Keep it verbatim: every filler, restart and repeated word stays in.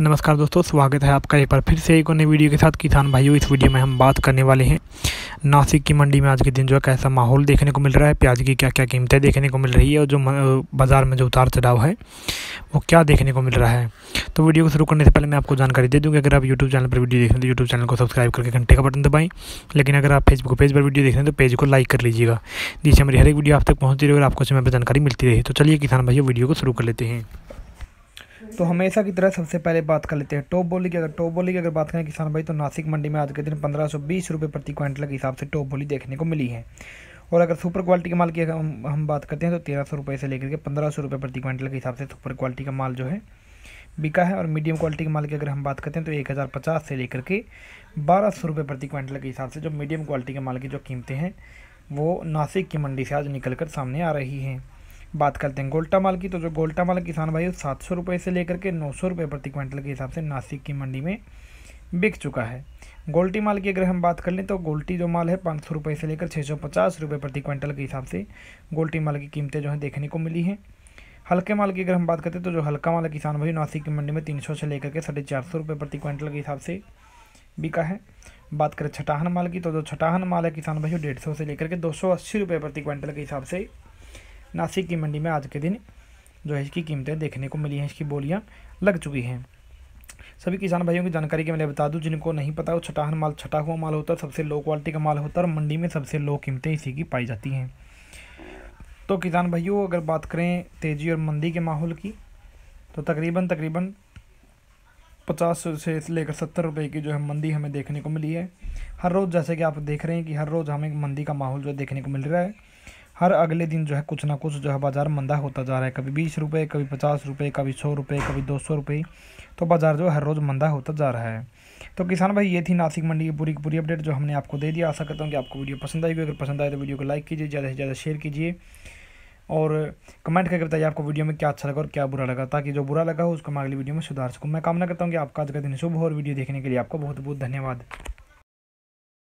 नमस्कार दोस्तों, स्वागत है आपका एक बार फिर से एक नई वीडियो के साथ। किसान भाइयों, इस वीडियो में हम बात करने वाले हैं नासिक की मंडी में आज के दिन जो है कैसा माहौल देखने को मिल रहा है, प्याज की क्या क्या कीमतें देखने को मिल रही है और जो बाज़ार में जो उतार चढ़ाव है वो क्या देखने को मिल रहा है। तो वीडियो को शुरू करने से पहले मैं आपको जानकारी दे दूँ कि अगर आप यूट्यूब चैनल पर वीडियो देख रहे हैं तो यूट्यूब चैनल को सब्सक्राइब करके घंटे का बटन दबाएँ। लेकिन अगर आप फेसबुक पेज पर वीडियो देख रहे हैं तो पेज को लाइक कर लीजिएगा, जिससे हमारी हर एक वीडियो आप तक पहुँचती रही और आपको समय पर जानकारी मिलती रही। तो चलिए किसान भाइयों, वीडियो को शुरू कर लेते हैं। तो हमेशा की तरह सबसे पहले बात कर लेते हैं टॉप बोली की। अगर टॉप बोली की अगर बात करें किसान भाई, तो नासिक मंडी में आज के दिन पंद्रह सौ बीस रुपये प्रति क्विंटल के हिसाब से टॉप बोली देखने को मिली है। और अगर सुपर क्वालिटी के माल की हम हम बात करते हैं तो तेरह सौ रुपये से लेकर के पंद्रह सौ रुपये प्रति क्विंटल के हिसाब से सुपर क्वालिटी का माल जो है बिका है। और मीडियम क्वालिटी के माल की अगर हम बात करते हैं तो एक हज़ार पचास से लेकर के बारह सौ रुपये प्रति क्विंटल के हिसाब से जो मीडियम क्वालिटी के माल की जो कीमतें हैं वो नासिक की मंडी से आज निकल कर सामने आ रही हैं। बात करते हैं गोल्टा माल की, तो जो गोल्टा माल किसान भाई सात सौ रुपये से लेकर के नौ सौ रुपये प्रति क्विंटल के हिसाब से नासिक की मंडी में बिक चुका है। गोल्टी माल की अगर हम बात कर लें तो गोल्टी जो माल है पाँच सौ रुपये से लेकर छः सौ पचास रुपये प्रति क्विंटल के हिसाब से गोल्टी माल की कीमतें जो है देखने को मिली हैं। हल्के माल की अगर हम बात करते हैं तो जो हल्का माल किसान भाई नासिक की मंडी में तीन सौ से लेकर के साढ़े चार सौ रुपये प्रति क्विंटल के हिसाब से बिका है। बात करें छटाहन माल की, तो जो छटाहन माल है किसान भाई डेढ़ सौ से लेकर के दो सौ अस्सी रुपये प्रति क्विंटल के हिसाब से नासिक की मंडी में आज के दिन जो है इसकी कीमतें देखने को मिली हैं, इसकी बोलियां लग चुकी हैं। सभी किसान भाइयों की जानकारी के मैं बता दूं, जिनको नहीं पता वो छटाहन माल छटा हुआ माल होता है, सबसे लो क्वालिटी का माल होता है और मंडी में सबसे लो कीमतें इसी की पाई जाती हैं। तो किसान भाइयों, अगर बात करें तेज़ी और मंदी के माहौल की तो तकरीबन तकरीबन पचास से लेकर सत्तर रुपये की जो है मंदी हमें देखने को मिली है। हर रोज़ जैसे कि आप देख रहे हैं कि हर रोज़ हमें मंदी का माहौल जो देखने को मिल रहा है। हर अगले दिन जो है कुछ ना कुछ जो है बाज़ार मंदा होता जा रहा है, कभी बीस रुपये, कभी पचास रुपये, कभी सौ रुपये, कभी दो सौ रुपये, तो बाज़ार जो हर रोज़ मंदा होता जा रहा है। तो किसान भाई, ये थी नासिक मंडी की पूरी पूरी अपडेट जो हमने आपको दे दिया। आशा करता हूँ कि आपको वीडियो पसंद आएगी। अगर पसंद आए तो वीडियो को लाइक कीजिए, ज़्यादा से ज़्यादा शेयर कीजिए और कमेंट करके बताइए आपको वीडियो में क्या अच्छा लगा और क्या बुरा लगा, ताकि जो बुरा लगा हो उसको मैं अगली वीडियो में सुधार सकूँ। मैं कामना करता हूँ कि आपका आज का दिन शुभ हो और वीडियो देखने के लिए आपको बहुत बहुत धन्यवाद।